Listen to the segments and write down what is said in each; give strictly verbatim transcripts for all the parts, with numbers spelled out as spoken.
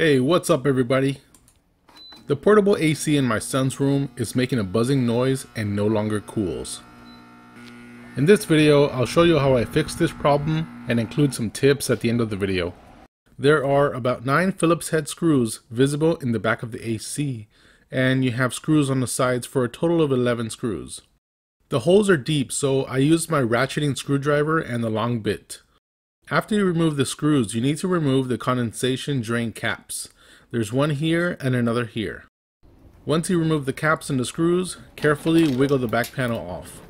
Hey, what's up everybody? The portable A C in my son's room is making a buzzing noise and no longer cools. In this video, I'll show you how I fixed this problem and include some tips at the end of the video. There are about nine Phillips head screws visible in the back of the A C, and you have screws on the sides for a total of eleven screws. The holes are deep, so I used my ratcheting screwdriver and the long bit. After you remove the screws, you need to remove the condensation drain caps. There's one here and another here. Once you remove the caps and the screws, carefully wiggle the back panel off.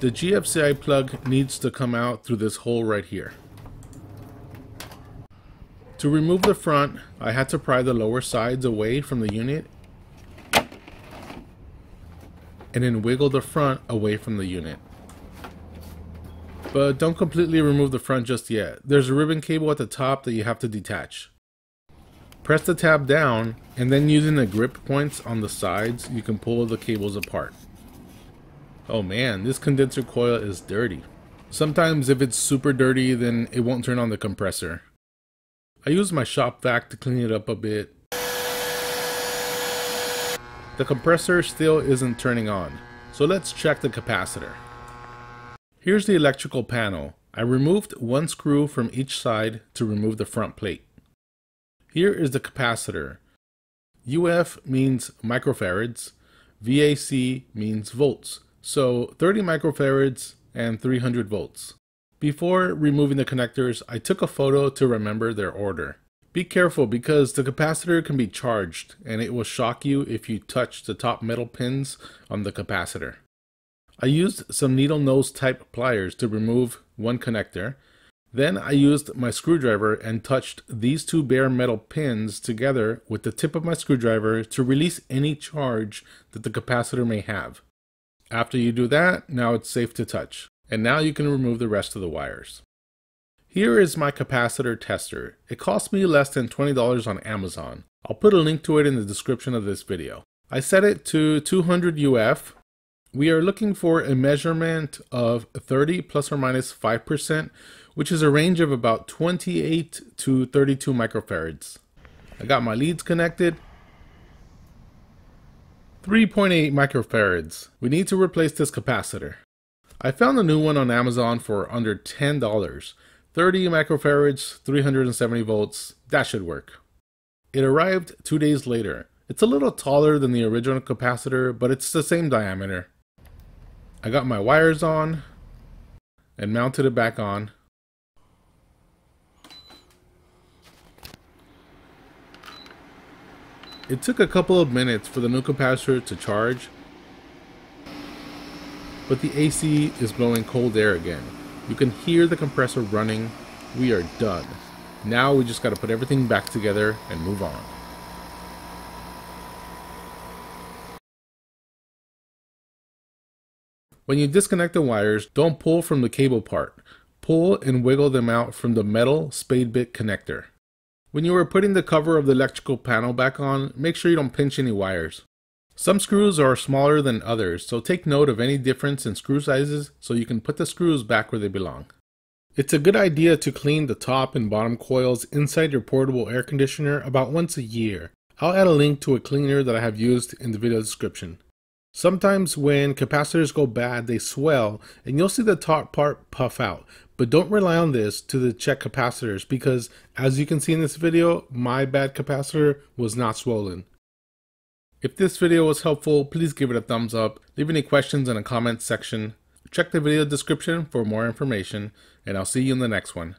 The G F C I plug needs to come out through this hole right here. To remove the front, I had to pry the lower sides away from the unit and then wiggle the front away from the unit. But don't completely remove the front just yet. There's a ribbon cable at the top that you have to detach. Press the tab down, and then using the grip points on the sides, you can pull the cables apart. Oh man, this condenser coil is dirty. Sometimes if it's super dirty, then it won't turn on the compressor. I use my shop vac to clean it up a bit. The compressor still isn't turning on, so let's check the capacitor. Here's the electrical panel. I removed one screw from each side to remove the front plate. Here is the capacitor. U F means microfarads, V A C means volts, so thirty microfarads and three hundred volts. Before removing the connectors, I took a photo to remember their order. Be careful because the capacitor can be charged and it will shock you if you touch the top metal pins on the capacitor. I used some needle nose type pliers to remove one connector. Then I used my screwdriver and touched these two bare metal pins together with the tip of my screwdriver to release any charge that the capacitor may have. After you do that, now it's safe to touch. And now you can remove the rest of the wires. Here is my capacitor tester. It cost me less than twenty dollars on Amazon. I'll put a link to it in the description of this video. I set it to two hundred U F. We are looking for a measurement of thirty plus or minus five percent, which is a range of about twenty-eight to thirty-two microfarads. I got my leads connected. three point eight microfarads. We need to replace this capacitor. I found a new one on Amazon for under ten dollars. thirty microfarads, three hundred seventy volts, that should work. It arrived two days later. It's a little taller than the original capacitor, but it's the same diameter. I got my wires on and mounted it back on. It took a couple of minutes for the new capacitor to charge, but the A C is blowing cold air again. You can hear the compressor running. We are done. Now we just got to put everything back together and move on. When you disconnect the wires, don't pull from the cable part. Pull and wiggle them out from the metal spade bit connector. When you are putting the cover of the electrical panel back on, make sure you don't pinch any wires. Some screws are smaller than others, so take note of any difference in screw sizes so you can put the screws back where they belong. It's a good idea to clean the top and bottom coils inside your portable air conditioner about once a year. I'll add a link to a cleaner that I have used in the video description. Sometimes when capacitors go bad, they swell and you'll see the top part puff out, but don't rely on this to check capacitors because as you can see in this video, my bad capacitor was not swollen. If this video was helpful, please give it a thumbs up, leave any questions in the comments section, check the video description for more information, and I'll see you in the next one.